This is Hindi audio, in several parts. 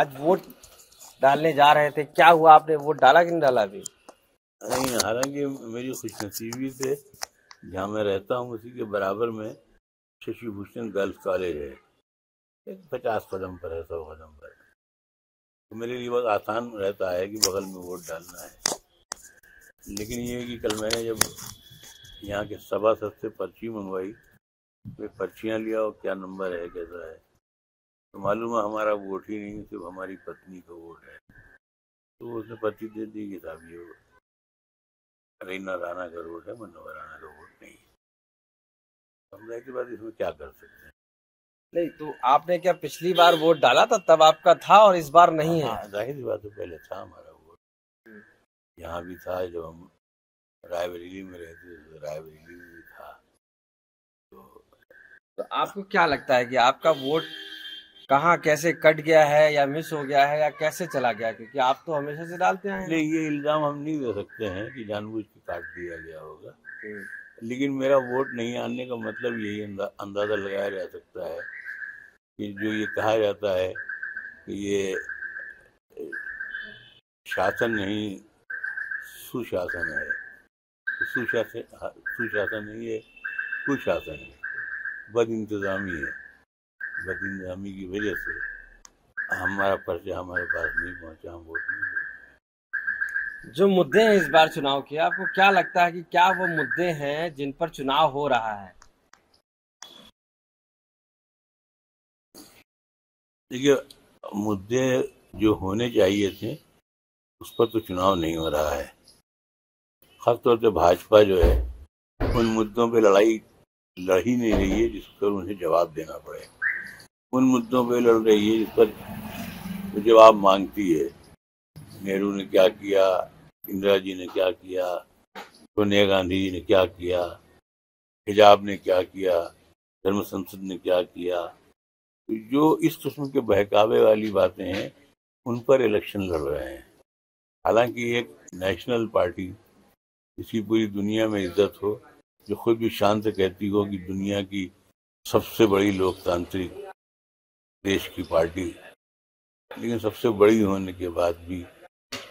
आज वोट डालने जा रहे थे, क्या हुआ? आपने वोट डाला कि नहीं डाला अभी? नहीं, हालांकि मेरी खुशनसीबी से जहाँ मैं रहता हूँ उसी के बराबर में शशि भूषण गर्ल्स कॉलेज है, एक 50 कदम पर है, 100 कदम पर। तो मेरे लिए बहुत आसान रहता है कि बगल में वोट डालना है। लेकिन ये है कि कल मैंने जब यहाँ के सभासद से पर्ची मंगवाई, वे पर्चियाँ लिया और क्या नंबर है, कैसा है, तो मालूम है हमारा वोट ही नहीं, सिर्फ हमारी पत्नी का वोट है। तो उसने पर्ची दे दी कि साहब ये रीना राणा का वोट है, मनोहर राणा का वोट नहीं है। समझाए की बात, इसमें क्या कर सकते हैं। नहीं तो आपने क्या पिछली बार वोट डाला था, तब आपका था और इस बार नहीं है? जाहिर सी बात है, पहले था हमारा वोट, यहाँ भी था, जब हम रायबरेली में रहते थे रायबरेली में भी था। तो आपको क्या लगता है कि आपका वोट कहाँ कैसे कट गया है या मिस हो गया है या कैसे चला गया, क्योंकि आप तो हमेशा से डालते हैं? नहीं, ये इल्ज़ाम हम नहीं दे सकते हैं कि जानबूझ के काट दिया गया होगा। लेकिन मेरा वोट नहीं आने का मतलब यही अंदाज़ा लगाया जा सकता है कि जो ये कहा जाता है कि ये शासन नहीं सुशासन है, सुशासन नहीं है, कुशासन है, बदइंतज़ामी है। बदइंतज़ामी की वजह से हमारा पर्चा हमारे पास नहीं पहुंचा, हम वोट नहीं पहुँचा। जो मुद्दे हैं इस बार चुनाव के, आपको क्या लगता है कि क्या वो मुद्दे हैं जिन पर चुनाव हो रहा है? देखिए, मुद्दे जो होने चाहिए थे उस पर तो चुनाव नहीं हो रहा है। खासतौर से भाजपा जो है उन मुद्दों पे लड़ाई लड़ ही नहीं रही है जिस पर उन्हें जवाब देना पड़े। उन मुद्दों पे लड़ रही है जिस पर जवाब मांगती है। नेहरू ने क्या किया, इंदिरा जी ने क्या किया, सोनिया गांधी जी ने क्या किया, हिजाब ने क्या किया, धर्म संसद ने क्या किया। तो जो इस किस्म के बहकावे वाली बातें हैं उन पर इलेक्शन लड़ रहे हैं। हालांकि एक नेशनल पार्टी जिसकी पूरी दुनिया में इज्जत हो, जो खुद भी शान से कहती हो कि दुनिया की सबसे बड़ी लोकतांत्रिक देश की पार्टी, लेकिन सबसे बड़ी होने के बाद भी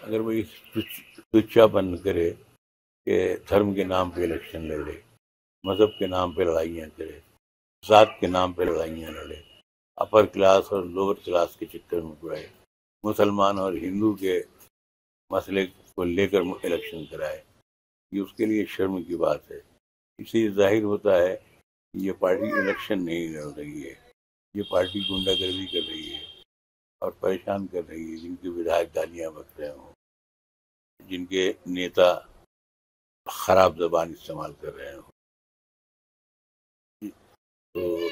अगर वो ये तुच्छापन करे कि धर्म के नाम पे इलेक्शन लड़े, मज़हब के नाम पे लड़ाइयाँ करे, जात के नाम पे लड़ाइयाँ लड़े, अपर क्लास और लोअर क्लास के चक्कर में पड़े, मुसलमान और हिंदू के मसले को लेकर इलेक्शन कराए, ये उसके लिए शर्म की बात है। इससे जाहिर होता है कि ये पार्टी इलेक्शन नहीं लड़ रही है, ये पार्टी गुंडागर्दी कर रही है और परेशान कर रही है। जिनके विधायक गालियाँ बक रहे हों, जिनके नेता खराब जबान इस्तेमाल कर रहे हों, तो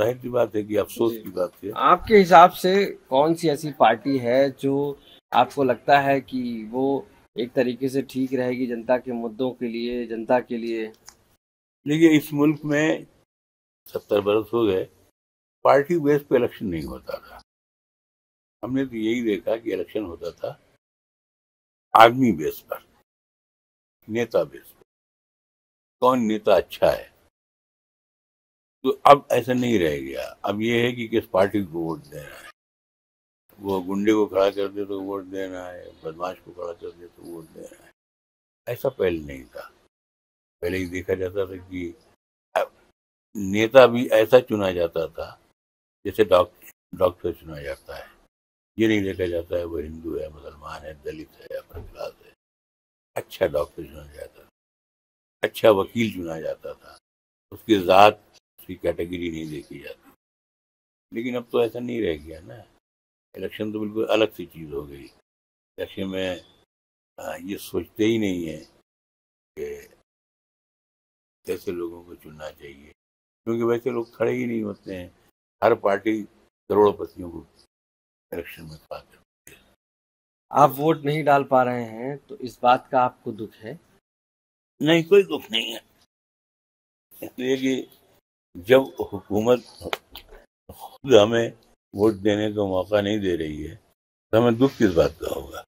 जाहिर सी बात है कि अफसोस की बात है। आपके हिसाब से कौन सी ऐसी पार्टी है जो आपको लगता है कि वो एक तरीके से ठीक रहेगी जनता के मुद्दों के लिए, जनता के लिए? देखिए, इस मुल्क में 70 बरस हो गए पार्टी बेस पे इलेक्शन नहीं होता था। हमने तो यही देखा कि इलेक्शन होता था आदमी बेस पर, नेता बेस पर, कौन नेता अच्छा है। तो अब ऐसा नहीं रह गया। अब ये है कि किस पार्टी को वोट देना है। वो गुंडे को खड़ा कर दे तो वोट देना है, बदमाश को खड़ा कर दे तो वोट देना है। ऐसा पहले नहीं था। पहले ही देखा जाता था कि नेता भी ऐसा चुना जाता था जैसे डॉक्टर चुना जाता है। ये नहीं देखा जाता है वो हिंदू है, मुसलमान है, दलित है, अपर क्लास है। अच्छा डॉक्टर चुना जाता था, अच्छा वकील चुना जाता था, उसकी ज़ात की कैटेगरी नहीं देखी जाती। लेकिन अब तो ऐसा नहीं रह गया ना। इलेक्शन तो बिल्कुल अलग सी चीज़ हो गई। इलेक्शन में ये सोचते ही नहीं है कि ऐसे लोगों को चुनना चाहिए, क्योंकि वैसे लोग खड़े ही नहीं होते हैं। हर पार्टी करोड़पतियों को इलेक्शन में खड़ा करती है। आप वोट नहीं डाल पा रहे हैं तो इस बात का आपको दुख है? नहीं, कोई दुख नहीं है। इसलिए कि जब हुकूमत खुद हमें वोट देने का मौका नहीं दे रही है तो हमें दुख किस बात का होगा।